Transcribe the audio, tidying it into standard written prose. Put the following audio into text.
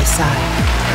other side.